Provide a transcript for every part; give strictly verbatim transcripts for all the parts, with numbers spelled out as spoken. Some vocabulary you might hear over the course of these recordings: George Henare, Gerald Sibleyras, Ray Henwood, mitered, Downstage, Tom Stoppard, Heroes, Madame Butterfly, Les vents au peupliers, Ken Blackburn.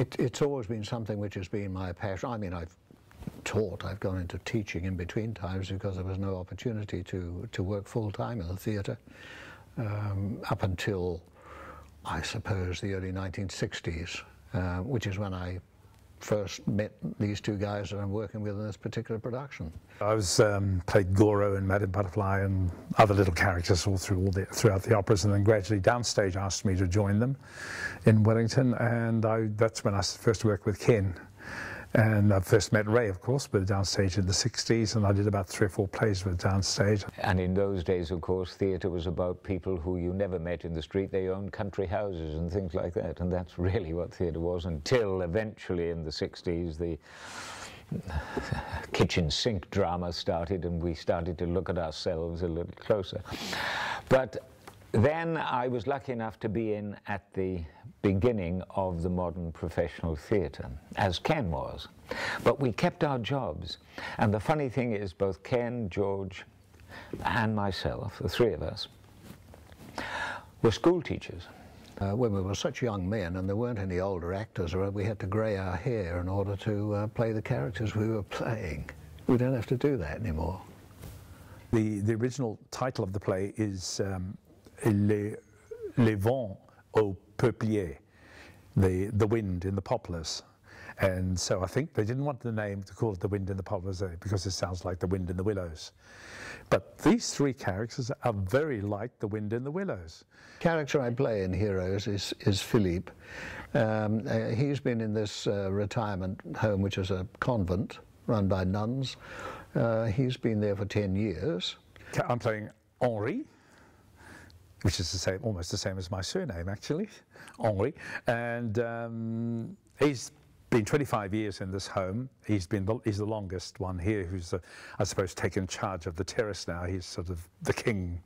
It, it's always been something which has been my passion. I mean, I've taught, I've gone into teaching in between times because there was no opportunity to, to work full-time in the theatre um, up until, I suppose, the early nineteen sixties, uh, which is when I first met these two guys that I'm working with in this particular production. I was um, played Goro in Madame Butterfly and other little characters all through all the, throughout the operas, and then gradually Downstage asked me to join them in Wellington, and I, that's when I first worked with Ken. And I first met Ray, of course, with Downstage in the sixties, and I did about three or four plays with Downstage. And in those days, of course, theatre was about people who you never met in the street. They owned country houses and things like that, and that's really what theatre was, until eventually in the sixties the kitchen sink drama started and we started to look at ourselves a little closer. But then I was lucky enough to be in at the beginning of the modern professional theatre, as Ken was. But we kept our jobs. And the funny thing is, both Ken, George, and myself, the three of us, were school teachers. Uh, when we were such young men and there weren't any older actors, we had to grey our hair in order to uh, play the characters we were playing. We don't have to do that anymore. The, the original title of the play is um Les, les vents au peupliers, the, the wind in the poplars. And so I think they didn't want the name to call it the wind in the poplars because it sounds like the wind in the willows. But these three characters are very like the wind in the willows. The character I play in Heroes is, is Philippe. Um, uh, he's been in this uh, retirement home, which is a convent run by nuns. Uh, he's been there for ten years. I'm playing Henri, which is the same, almost the same as my surname, actually, Henri. And um, he's been twenty-five years in this home. He's been the, he's the longest one here, who's, the, I suppose, taken charge of the terrace now. He's sort of the king,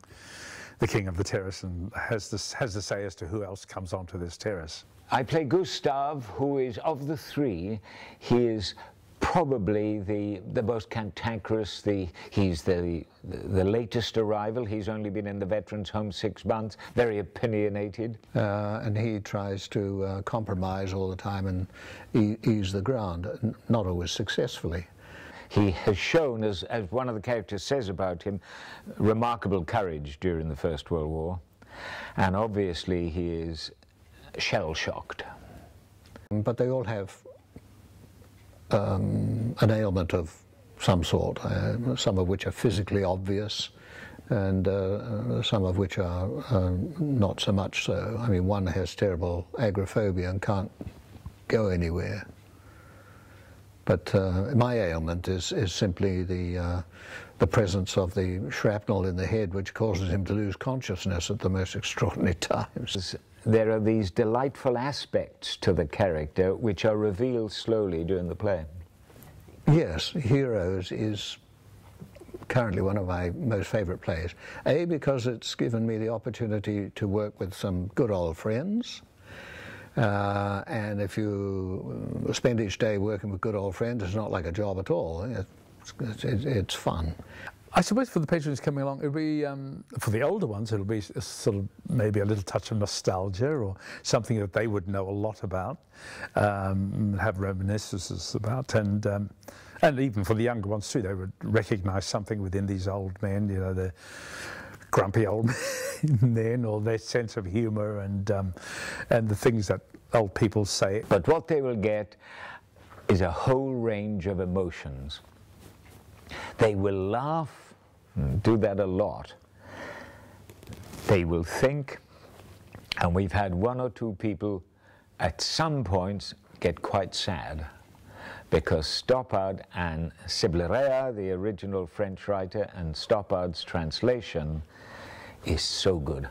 the king of the terrace, and has this has the say as to who else comes onto this terrace. I play Gustave, who is, of the three, he is probably the the most cantankerous. The he's the, the the latest arrival. He's only been in the veterans' home six months. Very opinionated, uh, and he tries to uh, compromise all the time and e ease the ground. Not always successfully. He has shown, as as one of the characters says about him, remarkable courage during the First World War, and obviously he is shell-shocked. But they all have Um, an ailment of some sort, uh, some of which are physically obvious and uh, some of which are uh, not so much so. I mean, one has terrible agoraphobia and can't go anywhere. But uh, my ailment is, is simply the, uh, the presence of the shrapnel in the head, which causes him to lose consciousness at the most extraordinary times. There are these delightful aspects to the character which are revealed slowly during the play. Yes, Heroes is currently one of my most favourite plays. A, because it's given me the opportunity to work with some good old friends. Uh, and if you spend each day working with good old friends, it's not like a job at all. It's, it's, it's fun. I suppose for the patrons coming along, it'll be, um, for the older ones, it'll be sort of maybe a little touch of nostalgia or something that they would know a lot about, um, have reminiscences about, and um, and even for the younger ones too, they would recognise something within these old men, you know, the grumpy old men, or their sense of humour and um, and the things that old people say. But what they will get is a whole range of emotions. They will laugh. Do that a lot. They will think, and we've had one or two people at some points get quite sad because Stoppard and Sibleyras, the original French writer, and Stoppard's translation is so good.